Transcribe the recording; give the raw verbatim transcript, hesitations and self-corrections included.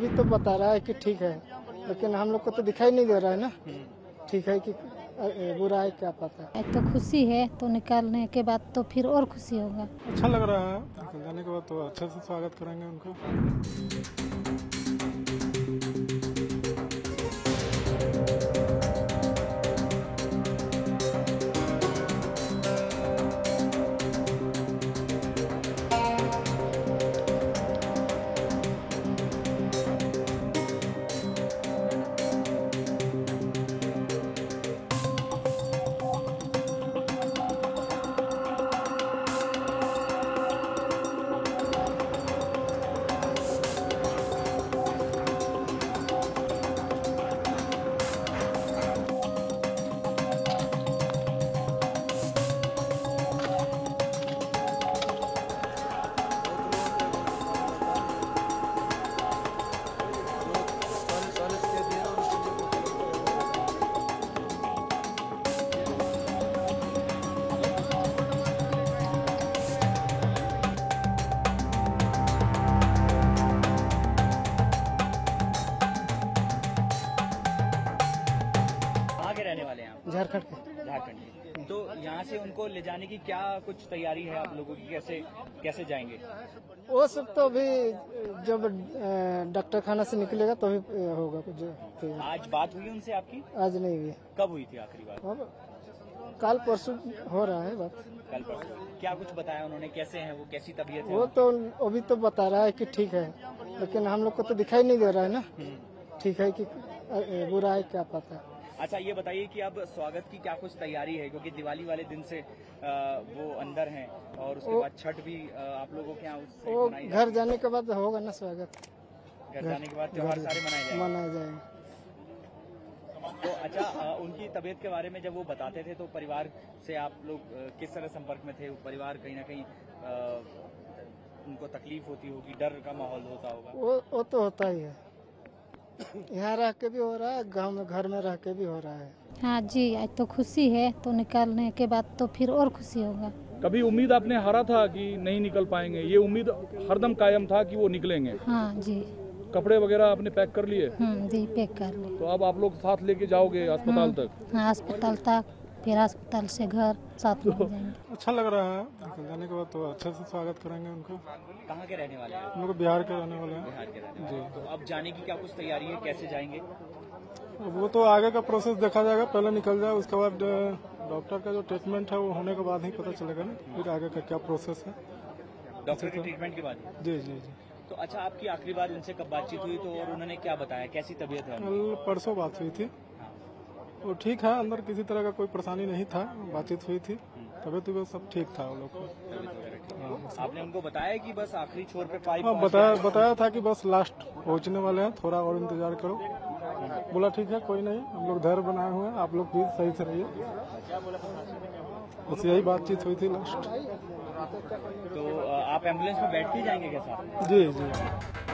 अभी तो बता रहा है कि ठीक है, लेकिन हम लोग को तो दिखाई नहीं दे रहा है ना ठीक है कि बुरा है, क्या पता। एक तो खुशी है तो निकालने के बाद तो फिर और खुशी होगा। अच्छा लग रहा है निकल जाने के बाद, तो अच्छे से स्वागत करेंगे उनको। झारखंड के झारखंड तो यहाँ से उनको ले जाने की क्या कुछ तैयारी है आप लोगों की, कैसे कैसे जाएंगे? वो सब तो अभी जब डॉक्टर खाना से निकलेगा तभी तो होगा कुछ। तो आज बात हुई उनसे आपकी? आज नहीं हुई। कब हुई थी आखिरी बार? कल परसों हो रहा है बात। कल परसों। क्या कुछ बताया उन्होंने, कैसे हैं वो, कैसी तबीयत है? वो तो अभी तो बता रहा है कि ठीक है, लेकिन हम लोग को तो दिखाई नहीं दे रहा है ना ठीक है कि बुरा है, क्या पता। अच्छा ये बताइए कि अब स्वागत की क्या कुछ तैयारी है, क्योंकि दिवाली वाले दिन से आ, वो अंदर हैं और उसके बाद छठ भी आ, आप लोगों के यहाँ घर जाने के बाद होगा ना स्वागत? घर जाने के बाद त्योहार सारे मनाए जाएंगे। मनाए जाएंगे। तो अच्छा आ, उनकी तबीयत के बारे में जब वो बताते थे तो परिवार से आप लोग किस तरह संपर्क में थे? परिवार कहीं ना कहीं आ, उनको तकलीफ होती होगी, डर का माहौल होता होगा? वो, वो तो होता ही है, यहाँ रह के भी हो रहा है, गांव में घर में रह के भी हो रहा है। हाँ जी, आज तो खुशी है तो निकालने के बाद तो फिर और खुशी होगा। कभी उम्मीद आपने हारा था कि नहीं निकल पाएंगे? ये उम्मीद हरदम कायम था कि वो निकलेंगे। हाँ जी। कपड़े वगैरह आपने पैक कर लिए? हाँ जी, पैक कर लिए। तो अब आप लोग साथ लेके जाओगे अस्पताल तक? हाँ, अस्पताल तक, फिर अस्पताल से घर, साथ में जाएंगे। अच्छा लग रहा है निकल जाने के बाद, तो अच्छे से स्वागत करेंगे उनको। कहाँ के रहने वाले हैं? हम लोग बिहार के रहने वाले हैं। बिहार के रहने वाले हैं। तो अब जाने की क्या कुछ तैयारी है, कैसे जाएंगे? वो तो आगे का प्रोसेस देखा जाएगा, पहले निकल जाए उसके बाद डॉक्टर का जो ट्रीटमेंट है वो होने के बाद ही पता चलेगा ना फिर आगे का क्या प्रोसेस है। डॉक्टर के ट्रीटमेंट के बाद? जी जी जी। तो अच्छा आपकी आखिरी बार उनसे कब बातचीत हुई, तो और उन्होंने क्या बताया, कैसी तबीयत है? कल परसों बात हुई थी, वो ठीक है, अंदर किसी तरह का कोई परेशानी नहीं था, बातचीत हुई थी, तबीयत तबीयत सब ठीक था वो लोग को। आपने उनको बताया कि बस आखिरी छोर पे पाइप? हाँ, बताया बताया था कि बस लास्ट पहुंचने वाले हैं, थोड़ा और इंतजार करो। बोला ठीक है, कोई नहीं, हम लोग धैर्य बनाए हुए हैं, आप लोग भी सही से रहिए, बस यही बातचीत हुई थी लास्ट। तो आप एम्बुलेंस में बैठ के जाएंगे? जी जी।